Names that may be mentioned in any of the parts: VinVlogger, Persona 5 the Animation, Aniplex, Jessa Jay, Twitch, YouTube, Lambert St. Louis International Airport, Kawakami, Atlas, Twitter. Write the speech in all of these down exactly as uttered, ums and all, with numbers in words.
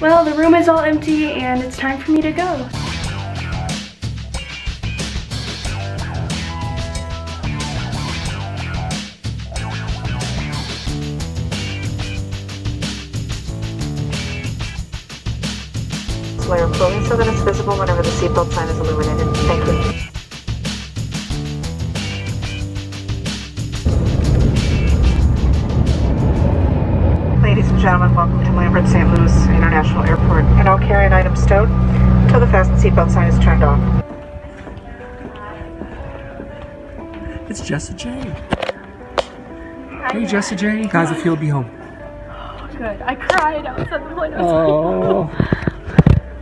Well, the room is all empty and it's time for me to go. Wear fully so that it's visible whenever the seatbelt sign is illuminated. Thank you. Ladies and gentlemen, welcome to Lambert Saint Louis International Airport, and I'll carry an item stowed until the fastened seatbelt sign is turned off. It's JessaJay. Hey JessaJay, how's it feel to be home? Oh, good. I cried outside the plane. Oh.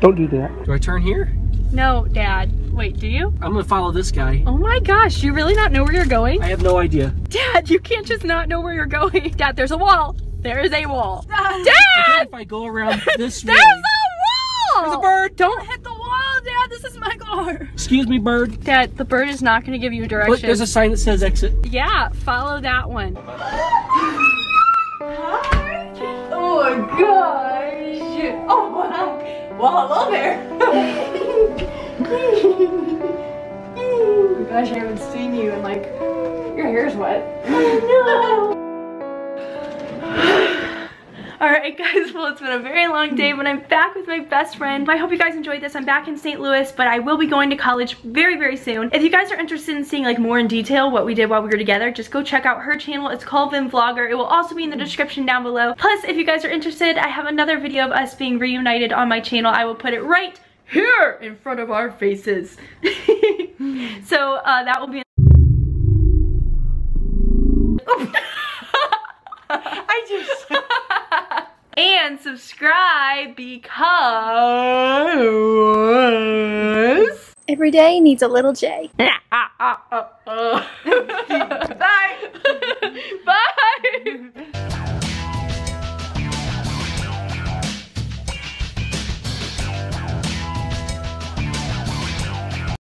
Don't do that. Do I turn here? No, Dad. Wait, do you? I'm gonna follow this guy. Oh my gosh, you really not know where you're going? I have no idea. Dad, you can't just not know where you're going. Dad, there's a wall. There is a wall. Dad! Dad! If I go around this way. There's a wall! There's a bird. Don't hit the wall, Dad. This is my car. Excuse me, bird. Dad, the bird is not gonna give you directions. But there's a sign that says exit. Yeah, follow that one. Hi. Oh my gosh. Oh wow. Well, hello there! Oh my gosh, I haven't seen you and like, your hair's wet. Oh no! Alright guys, well it's been a very long day, but I'm back with my best friend. I hope you guys enjoyed this. I'm back in Saint Louis, but I will be going to college very, very soon. If you guys are interested in seeing like more in detail what we did while we were together, just go check out her channel. It's called VinVlogger. It will also be in the description down below. Plus, if you guys are interested, I have another video of us being reunited on my channel. I will put it right here in front of our faces. So uh, that will be. I just. And subscribe because every day needs a little J. Bye. Bye.